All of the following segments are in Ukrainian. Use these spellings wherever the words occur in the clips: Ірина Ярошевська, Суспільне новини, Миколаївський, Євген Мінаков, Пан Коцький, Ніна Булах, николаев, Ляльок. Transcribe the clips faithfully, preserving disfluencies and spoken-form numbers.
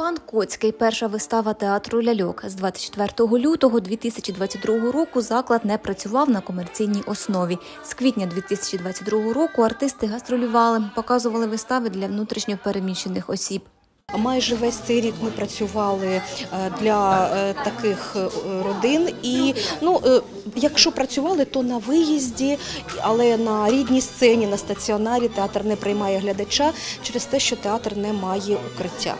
Пан Коцький – перша вистава театру «Ляльок». З двадцять четвертого лютого дві тисячі двадцять другого року заклад не працював на комерційній основі. З квітня дві тисячі двадцять другого року артисти гастролювали, показували вистави для внутрішньо переміщених осіб. Майже весь цей рік ми працювали для таких родин. І, ну, якщо працювали, то на виїзді, але на рідній сцені, на стаціонарі театр не приймає глядача через те, що театр не має укриття.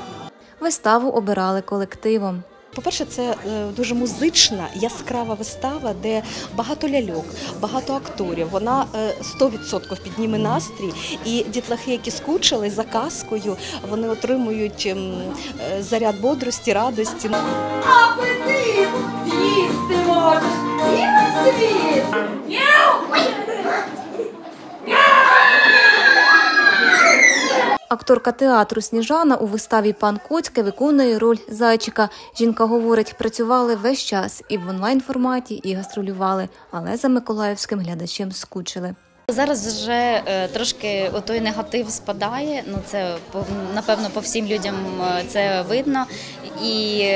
Виставу обирали колективом. По-перше, це дуже музична, яскрава вистава, де багато ляльок, багато акторів. Вона сто відсотків підніме настрій. І дітлахи, які скучили за казкою, вони отримують заряд бодрості, радості. А ти з'їсти можеш і на світ! Акторка театру Сніжана у виставі «Пан Коцький» виконує роль зайчика. Жінка говорить, працювали весь час і в онлайн-форматі, і гастролювали, але за миколаївським глядачем скучили. Зараз вже трошки той негатив спадає, ну це, напевно, по всім людям це видно. І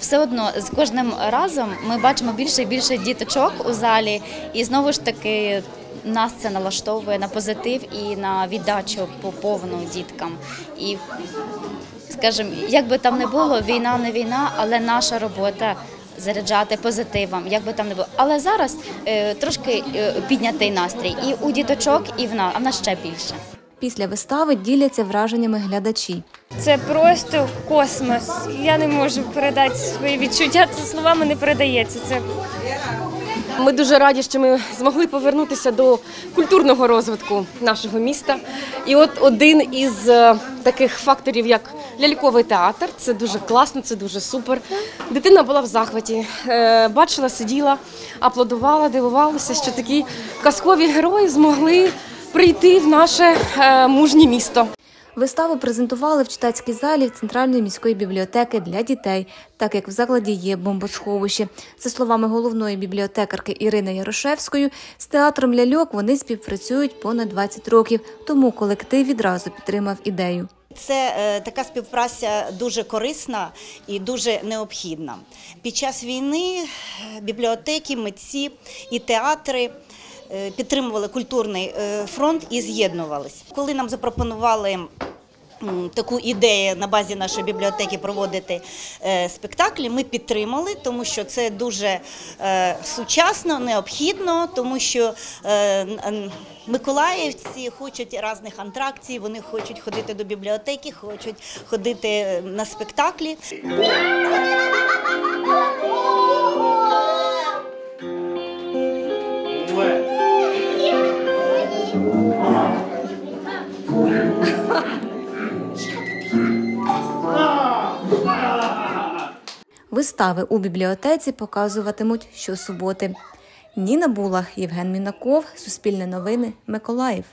все одно з кожним разом ми бачимо більше і більше діточок у залі, і знову ж таки нас це налаштовує на позитив і на віддачу по повну діткам. І, скажімо, як би там не було, війна не війна, але наша робота заряджати позитивом, як би там не було. Але зараз е, трошки е, піднятий настрій і у діточок, і в нас, а в нас ще більше. Після вистави діляться враженнями глядачі. Це просто космос. Я не можу передати свої відчуття, це словами не передається. Це... Ми дуже раді, що ми змогли повернутися до культурного розвитку нашого міста. І от один із таких факторів, як ляльковий театр, це дуже класно, це дуже супер. Дитина була в захваті, бачила, сиділа, аплодувала, дивувалася, що такі казкові герої змогли прийти в наше мужнє місто. Виставу презентували в читацькій залі Центральної міської бібліотеки для дітей, так як в закладі є бомбосховище. За словами головної бібліотекарки Ірини Ярошевської, з театром «Ляльок» вони співпрацюють понад двадцять років, тому колектив відразу підтримав ідею. Це е, така співпраця дуже корисна і дуже необхідна. Під час війни бібліотеки, митці і театри підтримували культурний фронт і з'єднувалися. Коли нам запропонували таку ідею на базі нашої бібліотеки проводити спектаклі, ми підтримали, тому що це дуже сучасно, необхідно, тому що миколаївці хочуть різних антракцій, вони хочуть ходити до бібліотеки, хочуть ходити на спектаклі. Вистави у бібліотеці показуватимуть щосуботи. Ніна Булах, Євген Мінаков, Суспільне новини, Миколаїв.